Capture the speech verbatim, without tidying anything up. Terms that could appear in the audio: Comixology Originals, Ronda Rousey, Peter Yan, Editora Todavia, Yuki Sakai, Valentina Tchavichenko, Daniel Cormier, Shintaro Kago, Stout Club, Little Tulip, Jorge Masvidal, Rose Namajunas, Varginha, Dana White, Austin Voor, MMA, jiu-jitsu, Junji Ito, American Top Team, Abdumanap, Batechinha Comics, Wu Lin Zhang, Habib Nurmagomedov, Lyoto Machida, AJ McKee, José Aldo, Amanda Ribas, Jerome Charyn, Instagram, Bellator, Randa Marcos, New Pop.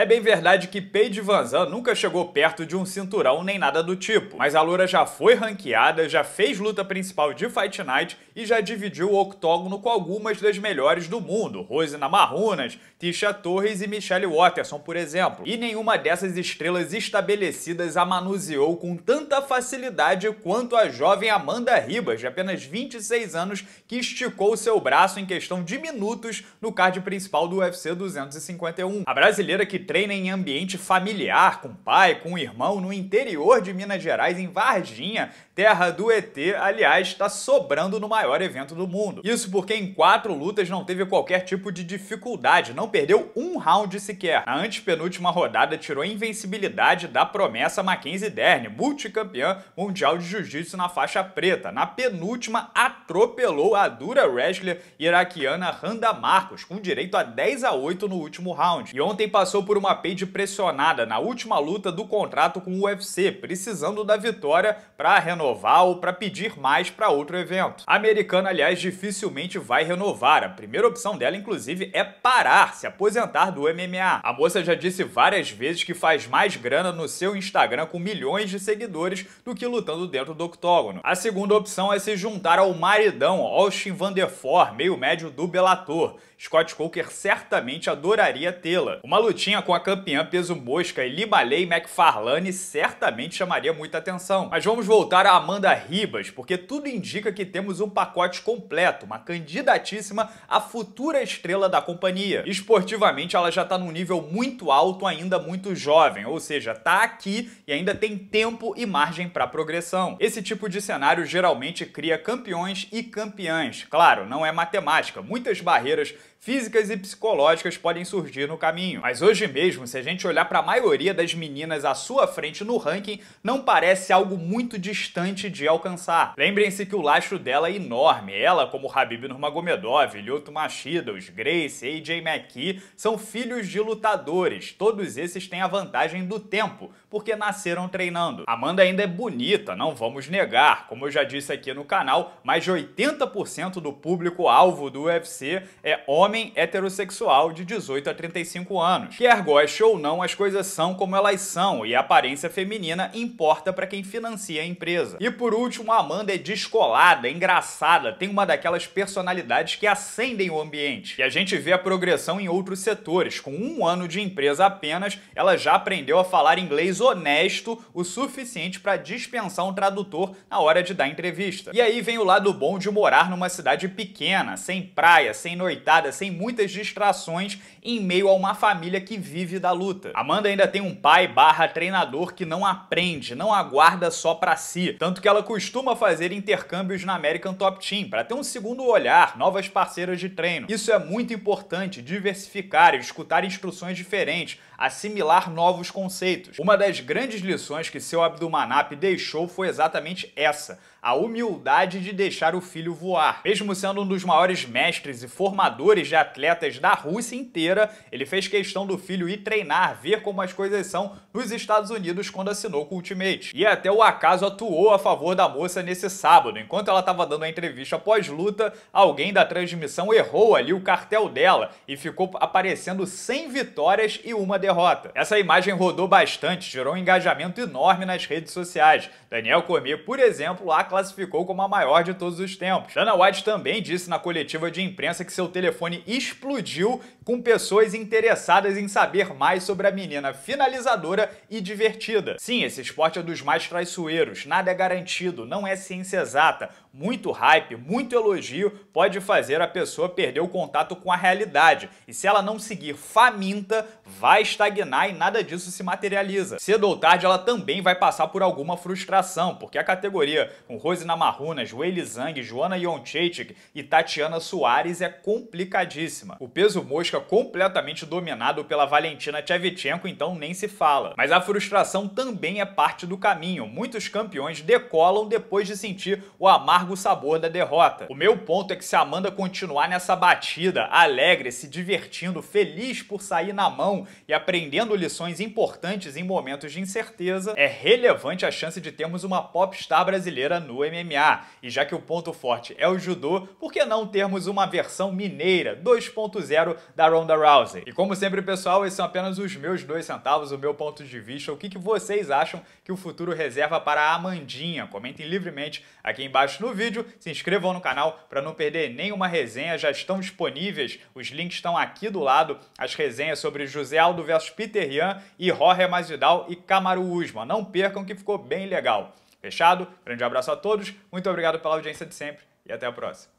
É bem verdade que Paige VanZant nunca chegou perto de um cinturão nem nada do tipo, mas a loura já foi ranqueada, já fez luta principal de Fight Night e já dividiu o octógono com algumas das melhores do mundo, Rose Namajunas, Tisha Torres e Michelle Waterson, por exemplo. E nenhuma dessas estrelas estabelecidas a manuseou com tanta facilidade quanto a jovem Amanda Ribas, de apenas vinte e seis anos, que esticou seu braço em questão de minutos no card principal do UFC duzentos e cinquenta e um. A brasileira, que treina em ambiente familiar, com pai, com irmão, no interior de Minas Gerais, em Varginha, terra do E T, aliás, está sobrando no maior evento do mundo. Isso porque em quatro lutas não teve qualquer tipo de dificuldade, não perdeu um round sequer. Na antepenúltima rodada tirou a invencibilidade da promessa Mackenzie Dern, multicampeã mundial de jiu-jitsu na faixa preta. Na penúltima atropelou a dura wrestler iraquiana Randa Marcos, com direito a dez a oito no último round. E ontem passou por uma Paige pressionada na última luta do contrato com o U F C, precisando da vitória para renovar ou para pedir mais para outro evento. A americana, aliás, dificilmente vai renovar. A primeira opção dela, inclusive, é parar, se aposentar do M M A. A moça já disse várias vezes que faz mais grana no seu Instagram com milhões de seguidores do que lutando dentro do octógono. A segunda opção é se juntar ao maridão Austin Voor, meio médio do Bellator. Scott Coker certamente adoraria tê-la. Uma lutinha com a campeã peso mosca Eli Balei McFarlane certamente chamaria muita atenção. Mas vamos voltar a Amanda Ribas, porque tudo indica que temos um pacote completo, uma candidatíssima à futura estrela da companhia. Esportivamente ela já está num nível muito alto, ainda muito jovem, ou seja, tá aqui e ainda tem tempo e margem para progressão. Esse tipo de cenário geralmente cria campeões e campeãs. Claro, não é matemática, muitas barreiras físicas e psicológicas podem surgir no caminho. Mas hoje mesmo, se a gente olhar para a maioria das meninas à sua frente no ranking, não parece algo muito distante de alcançar. Lembrem-se que o lastro dela é enorme. Ela, como Habib Nurmagomedov, Lyoto Machida, os Grace, A J McKee, são filhos de lutadores. Todos esses têm a vantagem do tempo, porque nasceram treinando. Amanda ainda é bonita, não vamos negar. Como eu já disse aqui no canal, mais de oitenta por cento do público-alvo do U F C é homem Homem heterossexual de dezoito a trinta e cinco anos. Quer goste ou não, as coisas são como elas são e a aparência feminina importa para quem financia a empresa. E por último, a Amanda é descolada, engraçada, tem uma daquelas personalidades que acendem o ambiente. E a gente vê a progressão em outros setores. Com um ano de empresa apenas, ela já aprendeu a falar inglês honesto o suficiente para dispensar um tradutor na hora de dar entrevista. E aí vem o lado bom de morar numa cidade pequena, sem praia, sem noitada, sem muitas distrações, em meio a uma família que vive da luta. Amanda ainda tem um pai barra treinador que não aprende, não aguarda só pra si, tanto que ela costuma fazer intercâmbios na American Top Team para ter um segundo olhar, novas parceiras de treino. Isso é muito importante, diversificar, escutar instruções diferentes, assimilar novos conceitos. Uma das grandes lições que seu Abdumanap deixou foi exatamente essa, a humildade de deixar o filho voar. Mesmo sendo um dos maiores mestres e formadores de atletas da Rússia inteira, ele fez questão do filho ir treinar, ver como as coisas são nos Estados Unidos quando assinou com o Ultimate. E até o acaso atuou a favor da moça nesse sábado. Enquanto ela estava dando a entrevista pós-luta, alguém da transmissão errou ali o cartel dela e ficou aparecendo cem vitórias e uma derrota. Essa imagem rodou bastante, gerou um engajamento enorme nas redes sociais. Daniel Cormier, por exemplo, a classificou como a maior de todos os tempos. Dana White também disse na coletiva de imprensa que seu telefone explodiu com pessoas interessadas em saber mais sobre a menina finalizadora e divertida. Sim, esse esporte é dos mais traiçoeiros, nada é garantido, não é ciência exata. Muito hype, muito elogio pode fazer a pessoa perder o contato com a realidade. E se ela não seguir faminta, vai estagnar e nada disso se materializa. Cedo ou tarde ela também vai passar por alguma frustração, porque a categoria com Rose Namajunas, Wu Lin Zhang, Joana Ioanchuk e Tatiana Suárez é complicadíssima. O peso mosca completamente dominado pela Valentina Tchavichenko, então nem se fala. Mas a frustração também é parte do caminho. Muitos campeões decolam depois de sentir o amargo amargo sabor da derrota. O meu ponto é que se a Amanda continuar nessa batida, alegre, se divertindo, feliz por sair na mão e aprendendo lições importantes em momentos de incerteza, é relevante a chance de termos uma popstar brasileira no M M A. E já que o ponto forte é o judô, por que não termos uma versão mineira dois ponto zero da Ronda Rousey? E como sempre, pessoal, esses são apenas os meus dois centavos, o meu ponto de vista. O que que vocês acham que o futuro reserva para a Amandinha? Comentem livremente aqui embaixo no vídeo, se inscrevam no canal para não perder nenhuma resenha, já estão disponíveis, os links estão aqui do lado, as resenhas sobre José Aldo versus Peter Yan e Jorge Masvidal e Kamaru Usman. Não percam que ficou bem legal. Fechado? Grande abraço a todos, muito obrigado pela audiência de sempre e até a próxima.